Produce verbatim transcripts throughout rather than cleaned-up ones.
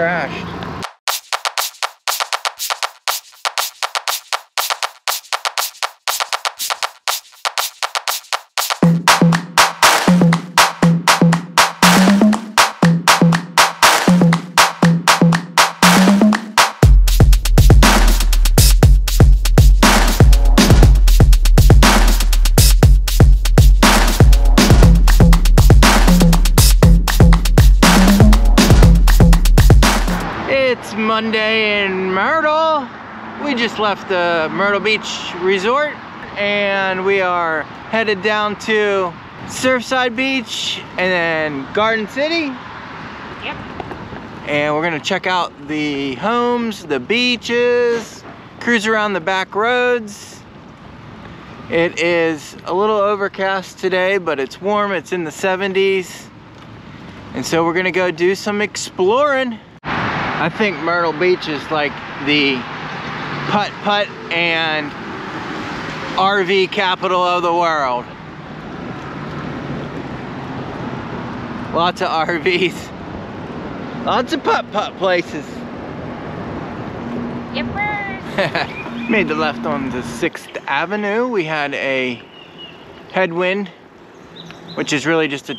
crashed. It's Monday in Myrtle. We just left the Myrtle Beach Resort and we are headed down to Surfside Beach and then Garden City. Yep. And we're gonna check out the homes, the beaches, cruise around the back roads. It is a little overcast today, but it's warm, it's in the seventies. And so we're gonna go do some exploring. I think Myrtle Beach is like the putt-putt and R V capital of the world. Lots of R Vs. Lots of putt-putt places. Yippers! Made the left on the sixth avenue. We had a headwind, which is really just a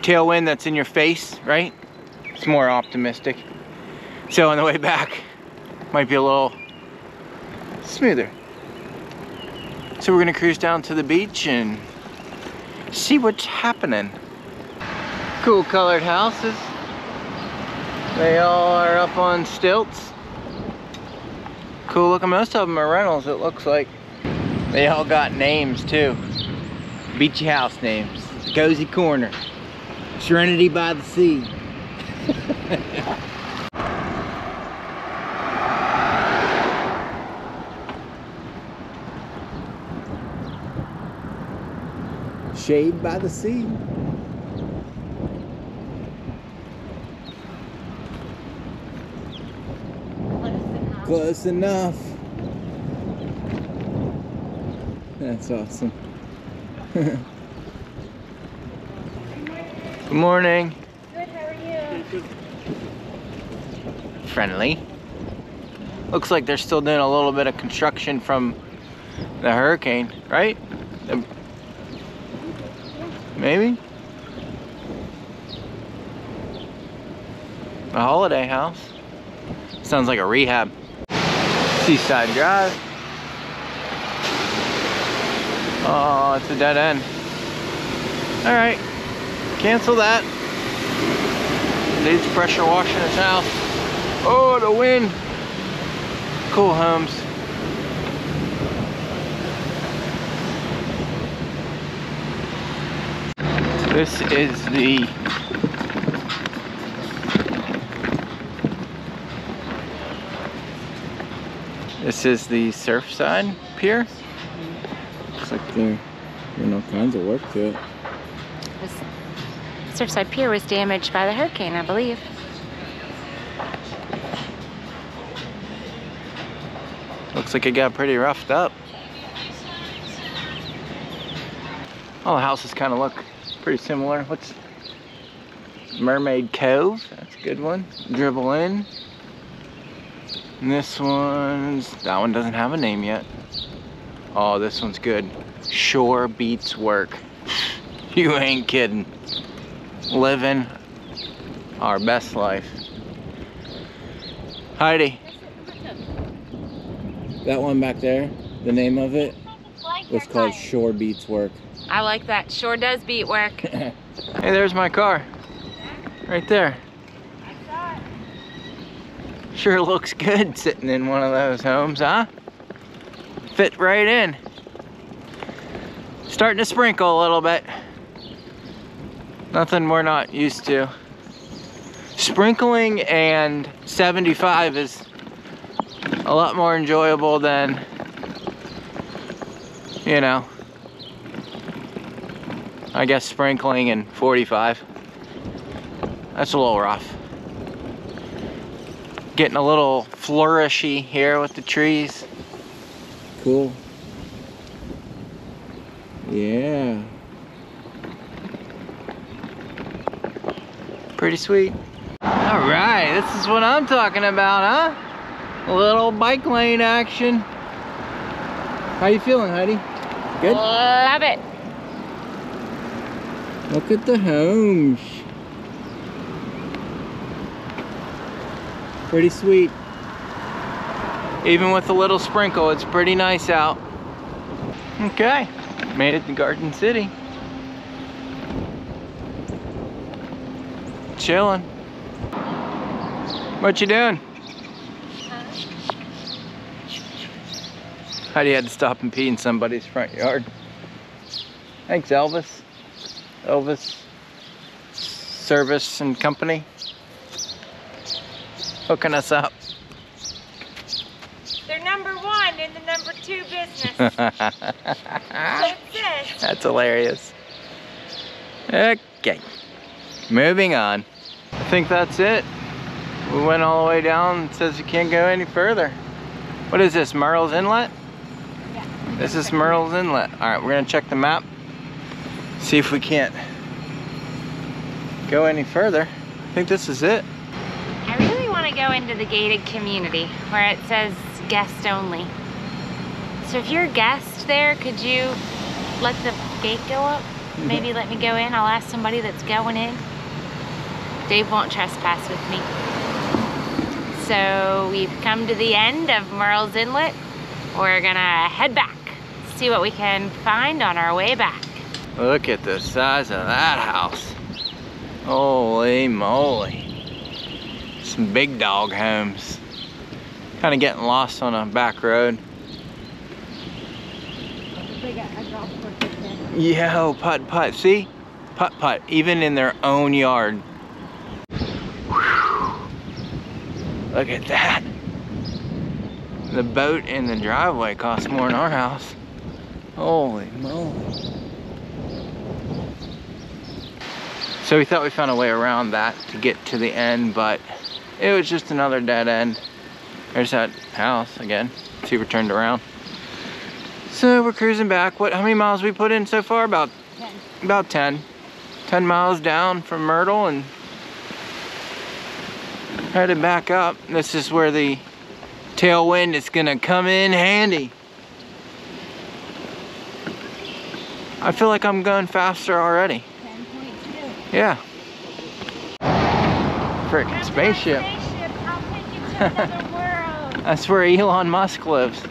tailwind that's in your face, right? It's more optimistic. So on the way back, might be a little smoother. So we're gonna cruise down to the beach and see what's happening. Cool colored houses. They all are up on stilts. Cool looking, most of them are rentals it looks like. They all got names too. Beachy house names. Cozy Corner. Serenity by the Sea. Shade by the Sea. Close enough. Close enough. That's awesome. Good morning. Good, how are you? Good, good. Friendly. Looks like they're still doing a little bit of construction from the hurricane, right? The Maybe? A holiday house. Sounds like a rehab. Seaside Drive. Oh, it's a dead end. All right, cancel that. Dude's pressure washing his house. Oh, the wind. Cool homes. This is the This is the Surfside Pier. Looks like they're doing all kinds of work to it. This Surfside Pier was damaged by the hurricane, I believe. Looks like it got pretty roughed up. All the houses kind of look pretty similar. What's Mermaid Cove? That's a good one. Dribble in. And this one's, that one doesn't have a name yet. Oh, this one's good. Shore Beats Work. You ain't kidding. Living our best life. Heidi. That one back there, the name of it was called Shore Beats Work. I like that. Sure does beat work. Hey, there's my car. Right there. Sure looks good sitting in one of those homes, huh? Fit right in. Starting to sprinkle a little bit. Nothing we're not used to. Sprinkling and seventy-five is a lot more enjoyable than, you know, I guess sprinkling in forty-five. That's a little rough. Getting a little flourishy here with the trees. Cool. Yeah. Pretty sweet. All right, this is what I'm talking about, huh? A little bike lane action. How you feeling, Heidi? Good? Love it. Look at the homes. Pretty sweet. Even with a little sprinkle, it's pretty nice out. Okay, made it to Garden City. Chilling. What you doing? Heidi had to stop and pee in somebody's front yard. Thanks, Elvis. Elvis Service and Company. Hooking us up. They're number one in the number two business. That's it. That's hilarious. Okay. Moving on. I think that's it. We went all the way down. It says you can't go any further. What is this, Murrells Inlet? Yeah. This is Murrells Inlet. All right, we're gonna check the map. See if we can't go any further. I think this is it. I really wanna go into the gated community where it says guest only. So if you're a guest there, could you let the gate go up? Maybe let me go in. I'll ask somebody that's going in. Dave won't trespass with me. So we've come to the end of Murrells Inlet. We're gonna head back, see what we can find on our way back. Look at the size of that house. Holy moly. Some big dog homes. Kind of getting lost on a back road. Yo, putt-putt, see? Putt-putt, even in their own yard. Look at that. The boat in the driveway costs more than our house. Holy moly. So we thought we found a way around that to get to the end, but it was just another dead end. There's that house again. See, we're turned around. So we're cruising back. What? How many miles we put in so far? About ten. About ten. ten miles down from Myrtle and headed back up. This is where the tailwind is gonna come in handy. I feel like I'm going faster already. ten point two. Yeah. Frickin' spaceship. spaceship. I'll take you to another world. That's where Elon Musk lives.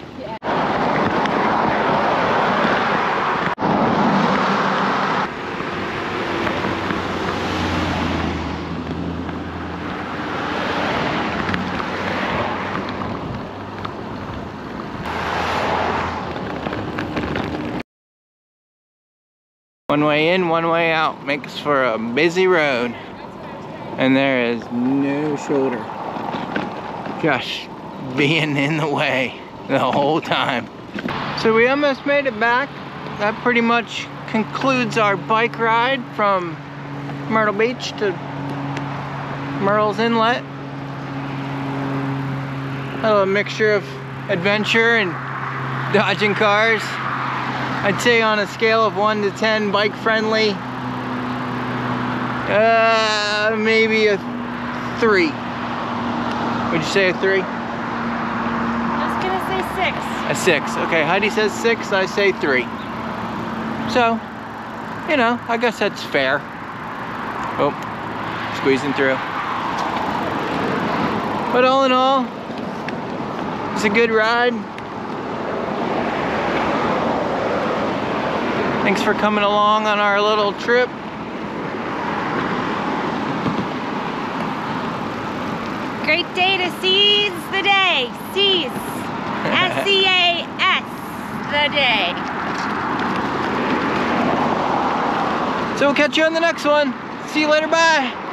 One way in, one way out makes for a busy road. And there is no shoulder. Just being in the way the whole time. So we almost made it back. That pretty much concludes our bike ride from Myrtle Beach to Murrells Inlet. A little mixture of adventure and dodging cars. I'd say on a scale of one to ten, bike friendly, uh, maybe a three. Would you say a three? I was gonna say six. A six, okay. Heidi says six, I say three. So, you know, I guess that's fair. Oh, squeezing through. But all in all, it's a good ride. Thanks for coming along on our little trip. Great day to seize the day. Seize. S E A S. The day. So we'll catch you on the next one. See you later. Bye.